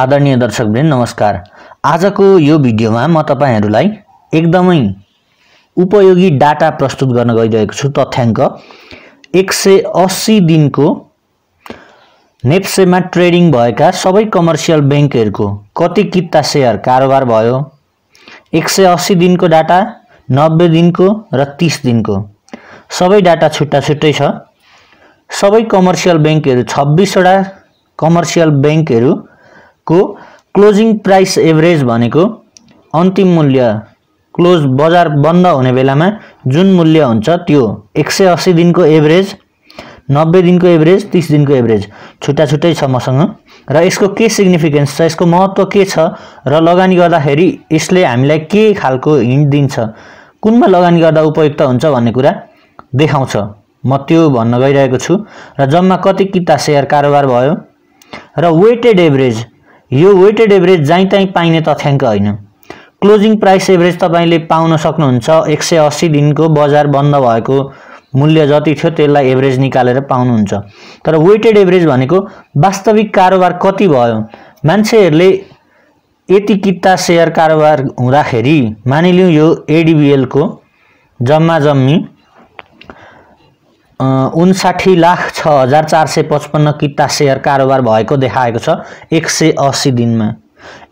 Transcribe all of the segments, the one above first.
आदरणीय दर्शकवृन्द नमस्कार। आजको यो भिडियोमा म तपाईहरुलाई एकदमै उपयोगी डाटा प्रस्तुत गर्न गइरहेको छु। तथ्याङ्क 180 दिनको नेप्सेमा ट्रेडिङ भएका सबै कमर्सियल बैंकहरुको कति किता शेयर कारोबार भयो। 180 दिनको डाटा, 90 दिनको र 30 दिनको सबै डाटा छुट्टा छुट्टै छ। सबै कमर्सियल बैंकहरु 26 वटा कमर्सियल बैंकहरु को क्लोजिङ प्राइस एभरेज भनेको अन्तिम मूल्य क्लोज बजार बन्द हुने बेलामा जुन मूल्य हुन्छ त्यो 180 दिनको एभरेज, 90 दिनको एभरेज, 30 दिनको एभरेज छुट्टा छुट्टै छ मसँग। र यसको के सिग्निफिकेन्स छ, यसको महत्त्व के छ र लगानी गर्दाखेरि यसले हामीलाई के खालको हिन्ट दिन्छ, कुनमा लगानी गर्दा उपयुक्त हुन्छ भन्ने कुरा देखाउँछ। म त्यो भन्न गइरहेको छु। र जम्मा कति किता शेयर कारोबार भयो र वेटेड एभरेज, यो वेटेड एभरेज जहीँ तहीँ पाइने तथ्याङ्क होइन। क्लोजिङ प्राइस एभरेज तपाईले पाउन सक्नुहुन्छ 180 दिनको बजार बन्द भएको मूल्य जति थियो त्यसलाई एभरेज निकालेर पाउनुहुन्छ। तर वेटेड एभरेज भनेको वास्तविक कारोबार कति भयो, मान्छेहरुले यति किता शेयर कारोबार हुँदाखेरि मानिलिउँ यो एडीबीएल को जम्मा जम्मी 59,06,455 किता शेयर कारोबार भएको देखाएको छ 180 दिनमा।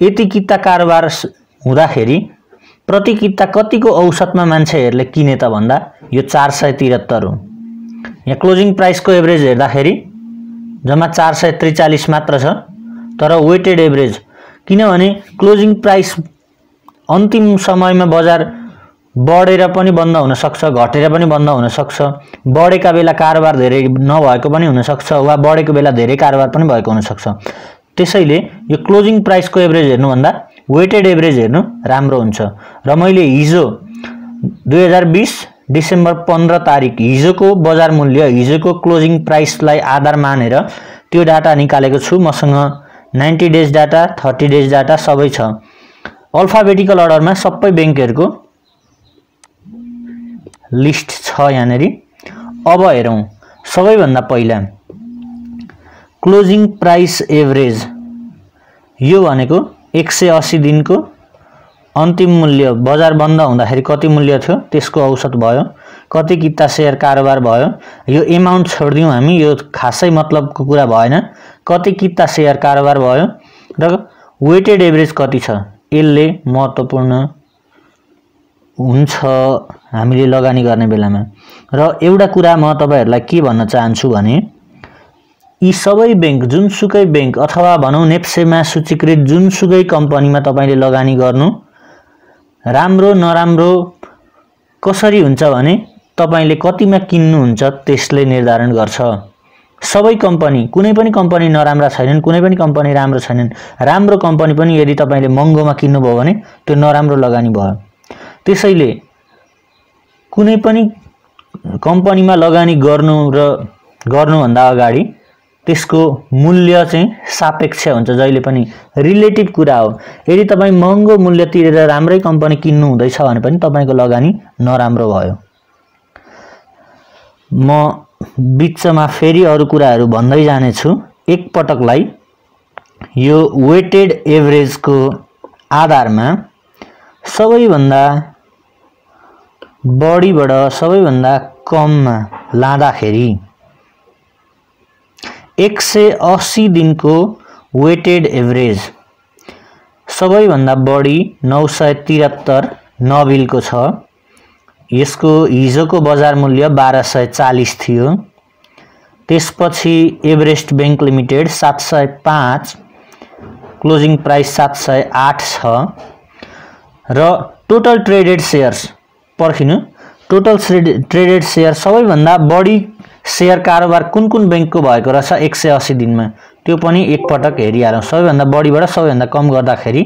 यति किता कारोबार हुँदाखेरि प्रति किता कतिको औसतमा मान्छेहरुले किने त भन्दा यो 473 हो। यहाँ क्लोजिङ प्राइसको एभरेज हेर्दाखेरि जम्मा 443 मात्र छ। तर वेटेड एभरेज, किनभने क्लोजिङ प्राइस अन्तिम समयमा बजार बढेर पनि बन्द हुन सक्छ, घटेर पनि बन्द हुन सक्छ। बढेका बेला कारोबार धेरै नभएको पनि हुन सक्छ वा बढेको बेला धेरै कारोबार पनि भएको हुन सक्छ। त्यसैले यो क्लोजिङ प्राइसको एभरेज हेर्नु भन्दा वेटेड एभरेज हेर्नु राम्रो हुन्छ। र मैले हिजो 2020 डिसेम्बर 15 तारिक हिजोको बजार मूल्य, हिजोको क्लोजिङ प्राइसलाई आधार मानेर त्यो डाटा निकालेको छु। मसँग 90 डेज डाटा, 30 डेज डाटा सबै छ। अल्फाबेटिकल अर्डरमा सबै बैंकहरुको लिस्ट छ यहाँनेरि। अब हेरौं सबैभन्दा पहिला क्लोजिङ प्राइस एभरेज, यो भनेको 180 दिनको अन्तिम मूल्य बजार बन्द हुँदाखेरि कति मूल्य थियो त्यसको औसत भयो, कति किता शेयर कारोबार भयो। यो एमाउन्ट छोड्दियौं हामी, यो खासै मतलबको कुरा भएन। कति किता शेयर कारोबार भयो र वेटेड एभरेज कति छ, यसले महत्त्वपूर्ण हुन्छ हामीले लगानी गर्ने बेलामा। र एउटा कुरा म तपाईहरुलाई के भन्न चाहन्छु भने यी सबै बैंक, जुनसुकै बैंक अथवा भनौं नेप्सेमा सूचीकृत जुनसुकै कम्पनीमा तपाईले लगानी गर्नु राम्रो नराम्रो कसरी हुन्छ भने तपाईले कतिमा किन्नुहुन्छ त्यसले निर्धारण गर्छ। सबै कम्पनी, कुनै पनि कम्पनी नराम्रा छैनन्, कुनै पनि कम्पनी राम्रो छैनन्। राम्रो कम्पनी पनि यदि तपाईले महँगोमा किन्नुभयो भने त्यो नराम्रो लगानी भयो। त्यसैले कुनै पनि कम्पनीमा लगानी गर्नु र गर्नुभन्दा अगाडि त्यसको मूल्य चाहिँ सापेक्ष हुन्छ, जहिले पनि रिलेटिभ कुरा हो। यदि तपाई महँगो मूल्य तिरेर राम्रै कम्पनी किन्नु हुँदैछ भने पनि तपाईको लगानी नराम्रो भयो। म बीचमा फेरि अरु कुराहरु भन्दै जाने छु। एक पटकलाई यो वेटेड एभरेजको आधारमा सबैभन्दा बढीबाट सबैभन्दा कममा लाँदाखेरि 180 दिनको वेटेड एभरेज सबैभन्दा बढी 973 नबिलको छ। यसको हिजोको बजार मूल्य 1240 थियो। त्यसपछि Everest Bank Limited 705, closing price 708 छ। र टोटल ट्रेडेड शेयर्स पर्खिनु, टोटल ट्रेडेड शेयर सबैभन्दा बढी शेयर कारोबार कुन कुन बैंकको भएको रहेछ 180 दिनमा, त्यो पनि एक पटक हेरिहालौं। सबैभन्दा बढीबाट सबैभन्दा कम गर्दाखेरि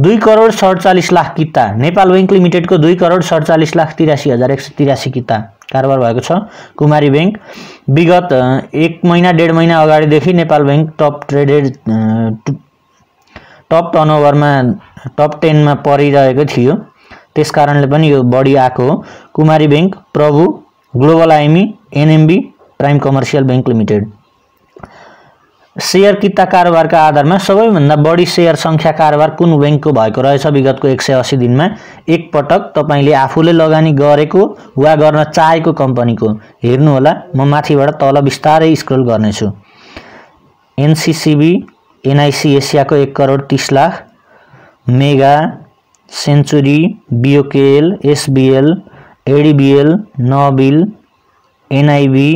2,47,00,000 किता, नेपाल बैंक लिमिटेडको 2,47,83,183 किता कारोबार भएको छ। कुमारी बैंक विगत 1 महिना डेढ महिना अगाडिदेखि नेपाल बैंक टप टर्नओभरमा टप 10 मा परिरहेको थियो, त्यसकारणले पनि यो बढी आको हो। Kumari bank, Prabhu, Global IME, NMB, prime commercial bank limited. Share किता कारोबार का आधार में सबैभन्दा बढी शेयर संख्या कारोबार कुन बैंक को भएको रहेछ। विगत को 180 दिन में एक पटक तपाईले आफूले लगानी गरेको वा गर्न चाहेको कंपनी को हेर्नु होला। म माथिबाट तल बिस्तारै स्क्रल गर्ने छु। एनसीसीबी एनआईसी एशिया को 1,30,00,000, Mega, century, BOKL, SBL, ADBL, Nabil, NIB,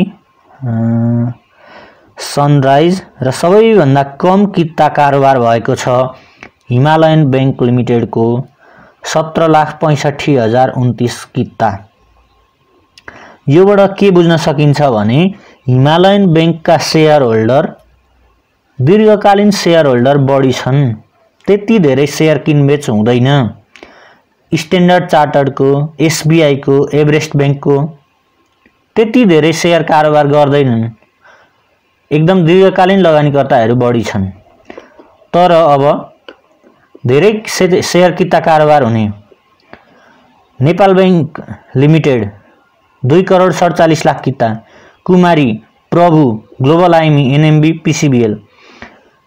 sunrise र सबैभन्दा कम किता कारोबार भएको छ हिमालयन बैंक लिमिटेड को 17,65,029 किता। योबाट के बुझ्न सकिन्छ भने हिमालयन बैंक का शेयर होल्डर दीर्घकालीन शेयर होल्डर बढी छन्, त्यति धेरै शेयर किनबेच हुँदैन। स्टैंडर्ड चार्टर्ड को, एसबीआई को, एभरेस्ट बैंक को त्यति धेरै शेयर कारोबार गर्दैनन्, एकदम दीर्घकालीन लगानीकर्ताहरू बढी छन्। तर अब धेरै शेयर किता कारोबार हुने नेपाल बैंक लिमिटेड 2,47,00,000 किता, कुमारी, प्रभु, ग्लोबल आइमी, एनएमबी, पीसीबीएल।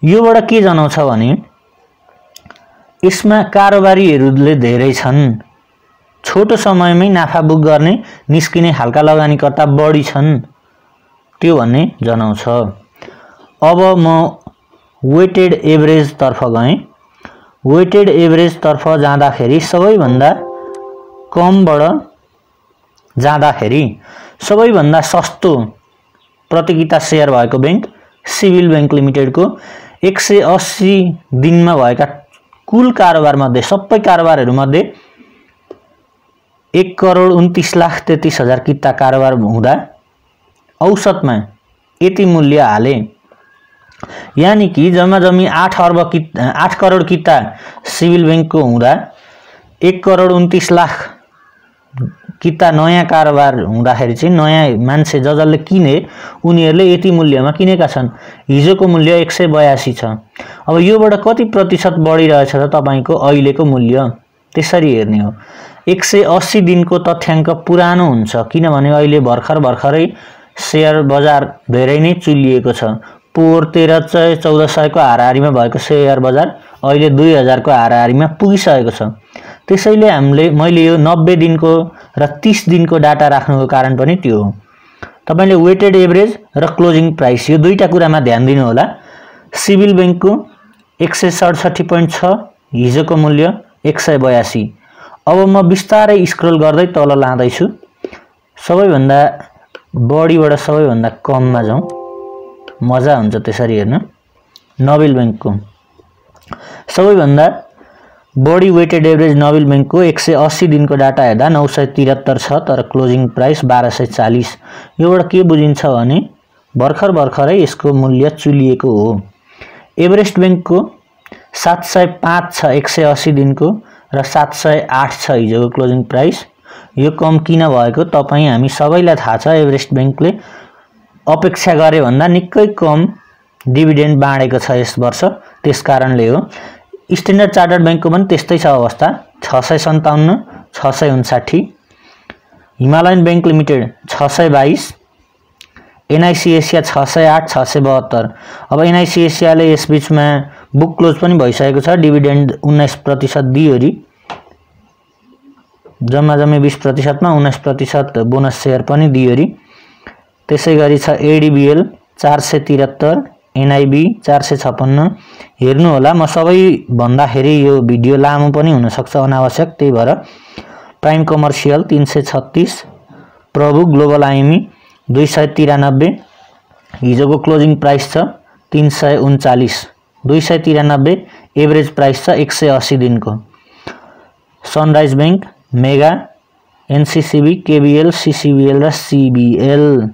योबाट के जनाउँछ भने यसमा कारोबारीहरूले धेरै छन्, छोटो समयमै नाफा बुक गर्ने निस्किने हालका लगानीकर्ता बढी छन् त्यो भन्ने जनाउँछ। अब म वेटेड एभरेज तर्फ गएँ। वेटेड एभरेज तर्फ जाँदाखेरि सबैभन्दा कमबाट जाँदाखेरि सबैभन्दा सस्तो प्रतियोगिता शेयर भएको बैंक सिभिल बैंक लिमिटेड को 180 दिन में भएका कुल कारोबार मध्ये सबै कारोबारहरु मध्ये 1,29,33,000 किता कारोबार हुँदा औसत में यति मूल्य हाले, यानी कि जम्मा जमी 8 करोड़ किता सिविल बैंक को हुँदा 1,29,00,000 किता नयाँ कारोबार हुँदाखेरि नयाँ मान्छे जसले किने उनीहरूले यति मूल्यमा किनेका छन्। हिजोको मूल्य 182 छ। अब योबाट कति प्रतिशत बढिरहेछ त तपाईको अहिलेको मूल्य त्यसरी हेर्ने हो। 180 दिनको तथ्याङ्क पुरानो हुन्छ किनभने अहिले भर्खरै शेयर बजार धेरै नै चुलिएको छ। पोहोर 13,14,000 को हाराहारीमा भएको शेयर बजार अहिले 2,000 को हाराहारीमा पुगिसकेको छ। त्यसैले मैले यो 90 दिनको र 30 दिनको डाटा राख्नुको कारण पनि त्यो हो। तपाईले वेटेड एभरेज र क्लोजिङ प्राइस यो दुईटा कुरामा ध्यान दिनु होला। सिभिल बैंक को 167.6 हिजोको मूल्य 182। अब म बिस्तारै स्क्रल गर्दै तल लाँदै छु। सबैभन्दा बढीबाट सबैभन्दा कममा जाउँ, मजा हुन्छ त्यसरी हेर्न। नबिल बैंक को सबैभन्दा बढी वेटेड एभरेज नबिल बैंक को 180 दिन को डाटा हेर्दा 973 छ, तर क्लोजिङ प्राइस 1240। योबाट के बुझिन्छ भने भर्खरै यसको मूल्य चुलिएको हो। एभरेस्ट बैंक को 705 छ 180 दिन को र 708 छ हिजोको क्लोजिङ प्राइस। यो कम किन भएको तपाई हामी सबैलाई थाहा छ। एभरेस्ट बैंकले अपेक्षा गरे भन्दा निकै कम डिभिडेन्ड बाँडेको छ यस वर्ष, त्यसकारणले हो। स्टैंडर्ड चार्टर्ड बैंक को पनि त्यस्तै छ अवस्था, 657, 659। Himalayan Bank Limited 622, NIC Asia 608, 672। अब एनआईसी एशियाले यस बीचमा बुक क्लोज पनि भइसकेको छ, डिभिडेन्ड 19% दियोरी, जम्मा जम्मी 20% में 19% बोनस शेयर पनि दियोरी। त्यसैगरी छ एडीबीएल 473, एनआईबी 456। हेर्नु होला, म सबै भन्दाखेरि यो भिडियो लामो पनि हुन सक्छ अनावश्यक, त्यही भएर। प्राइम कमर्सियल 336, प्रभु ग्लोबल आइमी 293, हिजोको क्लोजिङ प्राइस छ 339, 293 एभरेज प्राइस छ 180 दिन को। Sunrise bank, mega, NCCB, KBL, CCBL र सीबीएल।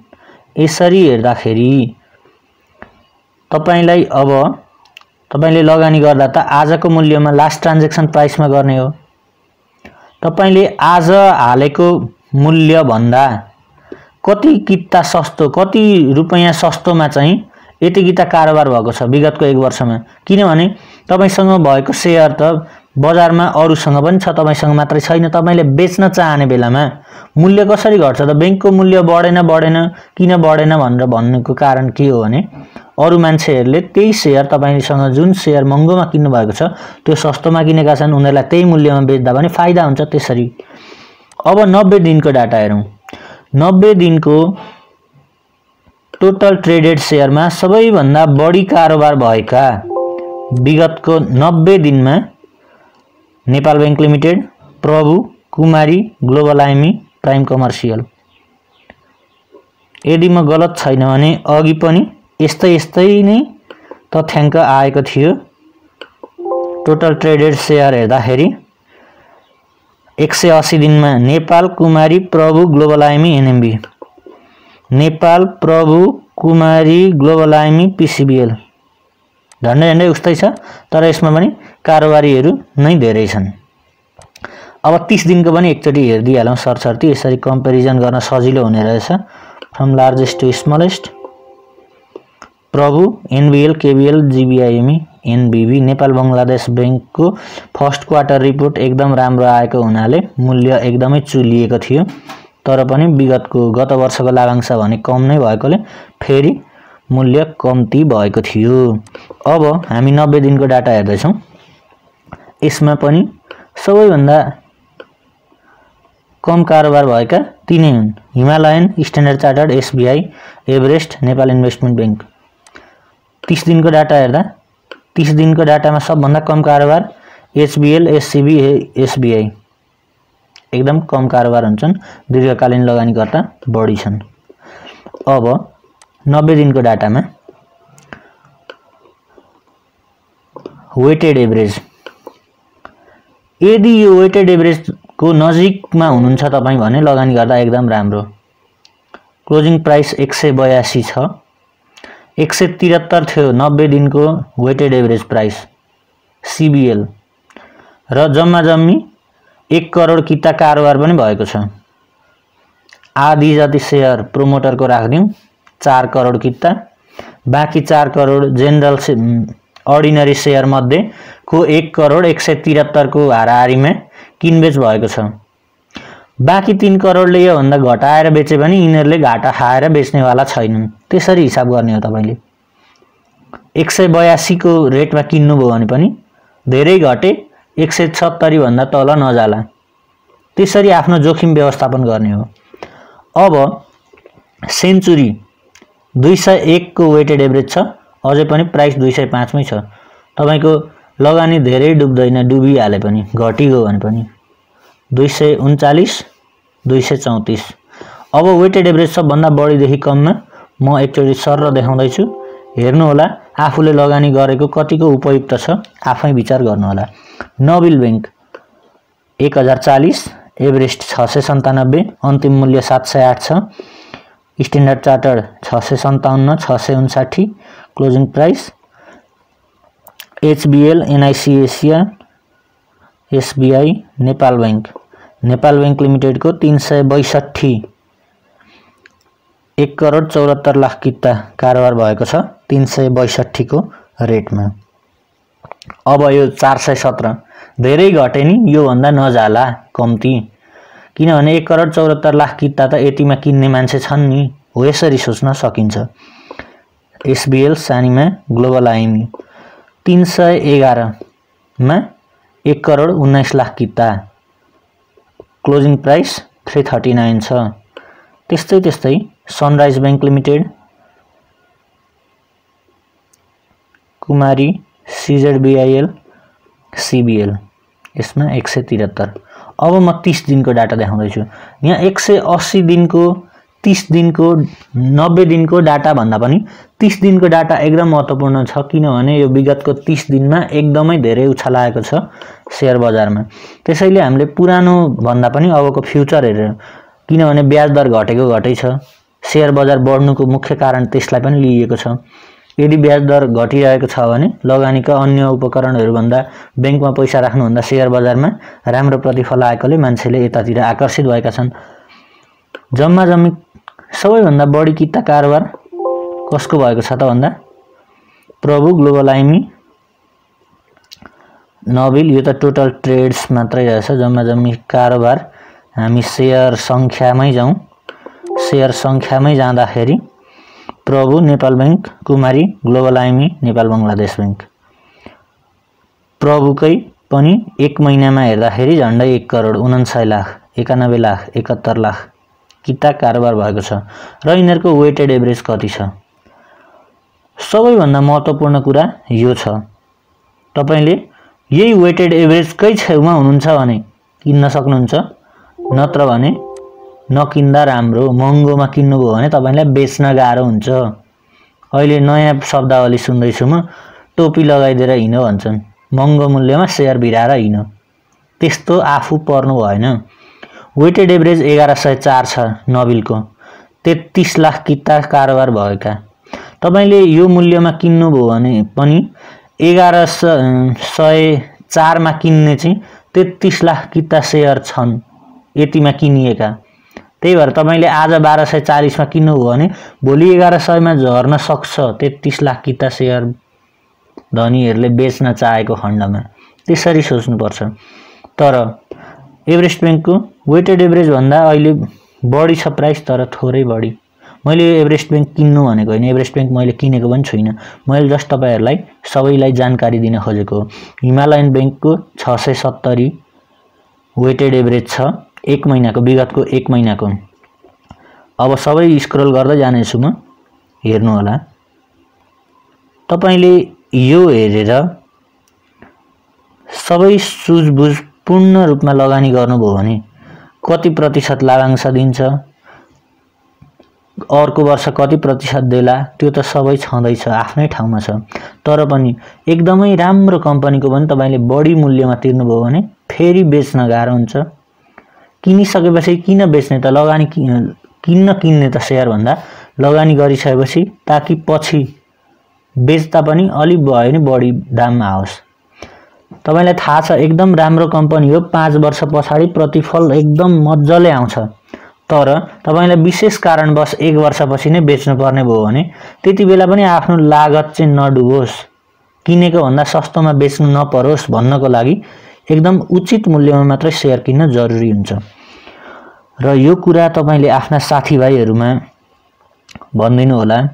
यसरी हेर्दाखेरि तपाईलाई अब तपाईले लगानी गर्दा त आजको मूल्यमा लास्ट ट्रान्जेक्सन प्राइसमा गर्ने हो। तपाईले आज हालेको मूल्य भन्दा कति किता सस्तो, कति रुपैयाँ सस्तोमा चाहिँ यति किता कारोबार भएको छ विगतको एक वर्षमा, किनभने तपाईसँग भएको शेयर त बजारमा अरूसँग पनि छ, तपाईसँग मात्रै छैन। तपाईले बेच्न चाहने बेलामा मूल्य कसरी घट्छ त? बैंकको मूल्य बढेन किन बढेन भनेर भन्नुको कारण के हो भने अरु मान्छेहरुले त्यही शेयर तपाईसँग जुन शेयर महँगोमा किन्नु भएको छ त्यो सस्तोमा किनेका छन् उनीहरुलाई त्यही मूल्यमा बेच्दा पनि फाइदा हुन्छ। त्यसरी अब 90 दिनको डाटा हेरौं। 90 दिनको टोटल ट्रेडेड शेयरमा सबैभन्दा बढी कारोबार भएका विगतको 90 दिनमा Nepal bank limited, Prabhu, Kumari, global IME, prime commercial. यदि म गलत छैन भने अघि पनि यस्तै यस्तै नै तथ्याङ्क आएको थियो। टोटल ट्रेडेड शेयर हेर्दाखेरि 180 दिनमा नेपाल, कुमारी, प्रभु, ग्लोबल आइमी, एनएमबी। नेपाल, प्रभु, कुमारी, ग्लोबल आइमी, पीसीबीएल झन्डै झन्डै उस्तै छ, तर यसमा पनि कारोबारीहरू नै धेरै छन्। अब 30 दिनको पनि एकचोटी हेरिदिहालौं सरसर्ती, यसरी कम्पेरिजन गर्न सजिलो हुने रहेछ। From largest to smallest, Prabhu, NBL, KBL, GBIME, NBB. Nepal Bangladesh bank को फर्स्ट क्वार्टर रिपोर्ट एकदम राम्रो आएको हुनाले मूल्य एकदमै चुलिएको थियो, तर पनि विगतको गत वर्षको लाभांश भने कम नै भएकोले फेरि मूल्य कम्ती भएको थियो। अब हामी 90 दिनको डाटा हेर्दै छौं। यसमा पनि सबैभन्दा कम कारोबार भएका तीनै हुन्, Himalayan, standard chartered, SBI, Everest, Nepal Investment Bank. 30 दिनको डाटा हेर्दा 30 दिनको डाटामा सबभन्दा कम कारोबार एचबीएल, एससीबी, एसबीआई एकदम कम कारोबार हुन्छन्, दीर्घकालीन लगानीकर्ता बढी छन्। अब 90 दिनको डाटामा वेटेड एभरेज, यदि यो वेटेड एभरेज को नजिकमा हुनुहुन्छ तपाई भने लगानी गर्दा एकदम राम्रो। क्लोजिङ प्राइस 182 छ, 173 थियो 90 दिनको वेटेड एभरेज प्राइस सीबीएल, र जम्मा जम्मी 1 करोड किता कारोबार पनि भएको छ। आधी जति शेयर प्रमोटरको राख्दियौं, 4 करोड किता, बाँकी 4 करोड जेनरल अर्डिनरी शेयर मध्ये को 1 करोड 173 को हाराहारीमा किनबेच भएको छ। बाकी 3 करोडले यो भन्दा घटाएर बेचे पनि यिनीहरुले घाटा खाएर बेच्नेवाला छैनन्, त्यसरी हिसाब गर्ने हो। तपाईले 182 को रेटमा किन्नु भो भने पनि धेरै घटे 170 भन्दा तल नजाला, त्यसरी आफ्नो जोखिम व्यवस्थापन गर्ने हो। अब सेन्चुरी 201 को वेटेड एभरेज छ, अझै पनि प्राइस 205 मै छ। तपाईको लगानी धेरै डुब्दैन, डुबी हाले पनि घटी गयो भने पनि 239, 234। अब वेटेड एभरेज सबभन्दा बढी देखि कममा म एकचोटी सरर देखाउँदै छु, हेर्नु होला आफूले लगानी गरेको कतिको उपयुक्त छ, आफै विचार गर्नु होला। नोबेल बैंक 1040, एभरेस्ट 697, अन्तिम मूल्य 708 छ, Standard Chartered 657, 659, closing price, HBL, NIC Asia, SBI, Nepal bank. Nepal bank limited को 362, 1 करोड 74 लाख किता कारोबार भएको छ 362 को रेटमा। अब यो 417 धेरै घटे नि, यो भन्दा नजाला कम्ती, किनभने 1 करोड 74 लाख किता त यतिमा किन्ने मान्छे छन् नि, हो यसरी सोच्न सकिन्छ। एसबीएल सानीमा, ग्लोबल आइमी 311 में 1 करोड 19 लाख किता, क्लोजिङ प्राइस 339 छ। त्यस्तै त्यस्तै sunrise bank limited, Kumari, CZBIL, CBL यसमा 173। अब म 30 दिन को डाटा देखाउँदैछु। यहाँ 180 दिन को, 30 दिन को, 90 दिन को डाटा भन्दा पनि 30 दिन को डाटा एकदम महत्त्वपूर्ण छ, किनभने यो विगत को 30 दिन में एकदमै धेरै उछाल आएको छ शेयर बजारमा। त्यसैले हामीले पुरानो भन्दा पनि अबको फ्युचर हेर्यौं, किनभने ब्याज दर घटेको घटै छ, शेयर बजार बढ्नुको मुख्य कारण त्यसलाई पनि लिएको छ। यदि ब्याज दर घटिरहेको छ भने लगानीका अन्य उपकरणहरु भन्दा बैंकमा पैसा राख्नु भन्दा शेयर बजारमा राम्रो प्रतिफल आएकोले मान्छेले यतातिर आकर्षित भएका छन्। जम्मा जम्मी सबैभन्दा बढी किता कारोबार कसको भएको छ त भन्दा प्रभु, ग्लोबल आइमी, नोबेल, यो त टोटल ट्रेड्स मात्रै रहेछ। जम्मा जम्मी कारोबार हामी शेयर संख्यामै जाँदाखेरि Prabhu Nepal bank, Kumari global IME Nepal Bangladesh Bank. प्रभुकै पनि एक महीनामा हेर्दाखेरि झन्डै 1,99,91,71,00,000 किता कारोबार भएको छ र यिनीहरुको वेटेड एभरेज कति छ। सबैभन्दा महत्त्वपूर्ण कुरा यो छ, तपाईले यही वेटेड एभरेजकै छेउमा हुनुहुन्छ भने किन्न सक्नुहुन्छ, नत्र भने नकिन्दा राम्रो। महँगोमा किन्नुभयो भने तपाईलाई बेच्न गाह्रो हुन्छ। अहिले नयाँ शब्दावली सुन्दै छु म, टोपी लगाइदिएर हिँड्नु भन्छन्, महँगो मूल्यमा शेयर बिराएर हिँड्नु। त्यस्तो आफू पर्नु भएन। वेटेड एभरेज 1104 छ नोबिलको, 33,00,000 किता कारोबार भएका। तपाईले यो मूल्यमा किन्नुभयो भने पनि 1104 मा किन्ने चाहिँ 33,00,000 किता शेयर छन् यतिमा किनिएका। त्यही भएर तपाईले आज 1240 मा किन्नुभयो भने भोलि 1100 मा झर्न सक्छ। 33,00,000 किता शेयर धनीहरूले बेच्न चाहेको खण्डमा त्यसरी सोच्नुपर्छ। तर एभरेस्ट बैंकको वेटेड एभरेज भन्दा अहिले बढी छ प्राइस, तर थोरै बढी। मैले एभरेस्ट बैंक किन्नु भनेको होइन, एभरेस्ट बैंक मैले किनेको पनि छुइनँ, मैले जस्ट तपाईहरुलाई सबैलाई जानकारी दिन खोजेको हो। हिमालयन बैंकको 670 वेटेड एभरेज छ एक महिनाको, विगतको एक महिनाको। अब सबै स्क्रल गर्दै जाने छु म, हेर्नु होला। तपाईले यो हेरेर सबै सुझबुझ पूर्ण रूपमा लगानी गर्नुभयो भने कति प्रतिशत लाभांश दिन्छ, अर्को वर्ष कति प्रतिशत देला, त्यो त सबै छँदैछ, आफ्नै ठाउँमा छ। तर पनि एकदमै राम्रो कम्पनीको पनि तपाईले बढी मूल्यमा तिर्नुभयो भने फेरि बेच्न गाह्रो हुन्छ। किनिसकेपछि किन बेच्ने त, लगानी किन्ने त शेयर भन्दा लगानी गरिसकेपछि, ताकि पछि बेच्दा पनि अलि भयो नि बढी दाममा आओस्। तपाईलाई थाहा छ एकदम राम्रो कम्पनी हो, 5 वर्ष पछाडि प्रतिफल एकदम मज्जाले आउँछ, तर तपाईलाई विशेष कारणवश 1 वर्षपछि नै बेच्नुपर्ने भयो भने त्यति बेला पनि आफ्नो लागत चाहिँ नडुबोस्, किनेको भन्दा सस्तोमा बेच्नु नपरोस् भन्नको लागि एकदम उचित मूल्यमा मात्र शेयर किन्न जरुरी हुन्छ। र यो कुरा तपाईले आफ्ना साथीभाइहरुमा भन्दिनु होला,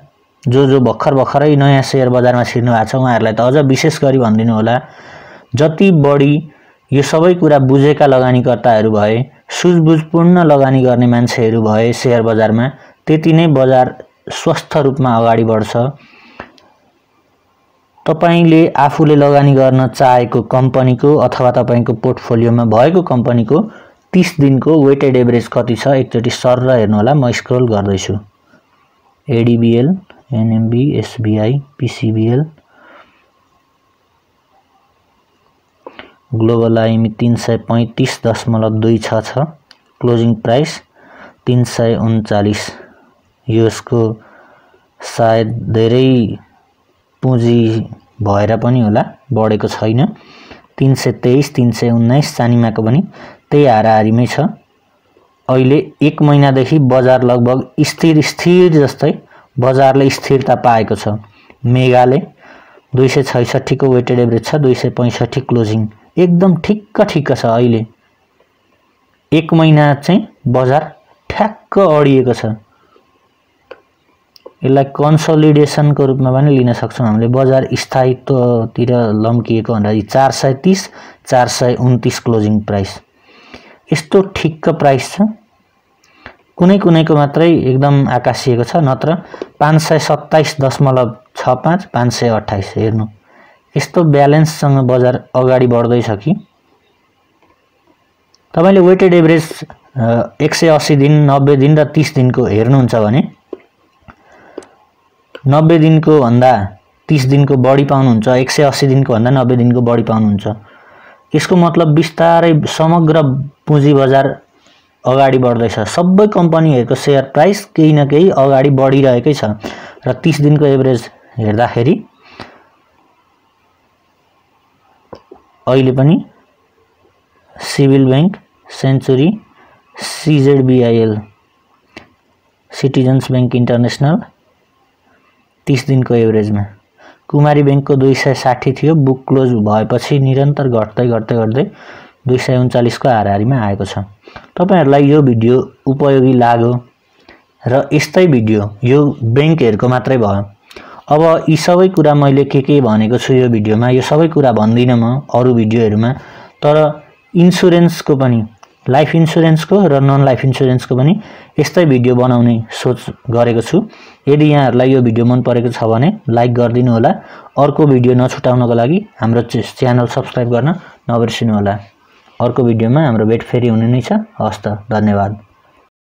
जो भर्खर नयाँ शेयर बजारमा छिर्नु भएको छ उहाँहरुलाई त अझ विशेष गरी भन्दिनु होला। जति बढी यो सबै कुरा बुझेका लगानीकर्ताहरु भए, सुझबुझपूर्ण लगानी गर्ने मान्छेहरु भए शेयर बजारमा, त्यति नै बजार स्वस्थ रूपमा अगाडि बढ्छ। तपाईले आफूले लगानी गर्न चाहेको कम्पनीको अथवा तपाईको पोर्टफोलियोमा भएको कम्पनीको 30 दिनको वेटेड एभरेज कति छ एकचोटी सर्र हेर्नु होला। म स्क्रल गर्दै छु, ADBL, NMB, SBI, PCBL, global IME 335.26 छ, क्लोजिङ प्राइस 339। यसको सायद धेरै पुँजी भएर पनि होला बढेको छैन। 323, 319 सानीमाको पनि त्यही हाराहारीमै छ। अहिले एक महिनादेखि बजार लगभग स्थिर जस्तै बजारले स्थिरता पाएको छ। मेगाले 266 को वेटेड एभरेज छ, 265 क्लोजिङ, एकदम ठिक्क छ। अहिले एक महिना चाहिँ बजार ठ्याक्क अडिएको छ। यसलाई कन्सोलिडेसनको रूपमा पनि लिन सक्छौं हामीले, बजार स्थायित्वतिर लम्किएको भनेर। 430, 429 क्लोजिङ प्राइस। यस्तो ठिक्क प्राइस छ, कुनैको मात्रै एकदम आकाशिएको छ, नत्र 527.65, 528 हेर्नु। यस्तो ब्यालेन्ससँग बजार अगाडि बढ्दै छ कि तपाईले वेटेड एभरेज 180 दिन, 90 दिन र 30 दिनको हेर्नुहुन्छ भने 90 दिनको भन्दा 30 दिनको बढी पाउनुहुन्छ, 180 दिनको भन्दा 90 दिनको बढी पाउनुहुन्छ। यसको मतलब बिस्तारै समग्र पुँजी बजार अगाडि बढ्दै छ, सबै कम्पनीहरुको शेयर प्राइस केही न केही अगाडि बढिरहेकै छ। र 30 दिनको एभरेज हेर्दाखेरि अहिले पनि civil bank, century, CZBIL, citizens Bank International 30 दिनको एभरेजमा। कुमारी बैंकको 260 थियो, बुक क्लोज भएपछि निरन्तर घट्दै 239 को हाराहारीमा आएको छ। तपाईहरुलाई यो भिडियो उपयोगी लाग्यो र यस्तै भिडियो यो ब्याङ्कहरुको मात्रै भयो। अब यी सबै कुरा मैले के भनेको छु यो भिडियोमा, यो सबै कुरा भन्दिन म अरु भिडियोहरुमा। तर इन्स्योरेन्सको पनि, लाइफ इन्स्योरेन्सको र नन लाइफ इन्स्योरेन्सको पनि यस्तै भिडियो बनाउने सोच गरेको छु। यदि यहाँहरुलाई यो भिडियो मन परेको छ भने लाइक गर्दिनु होला। अर्को भिडियो नछुटाउनको लागि हाम्रो च्यानल सब्स्क्राइब गर्न नबिर्सिनु होला। अर्को भिडियोमा हाम्रो भेट फेरि हुने नै छ। हस्त, धन्यवाद।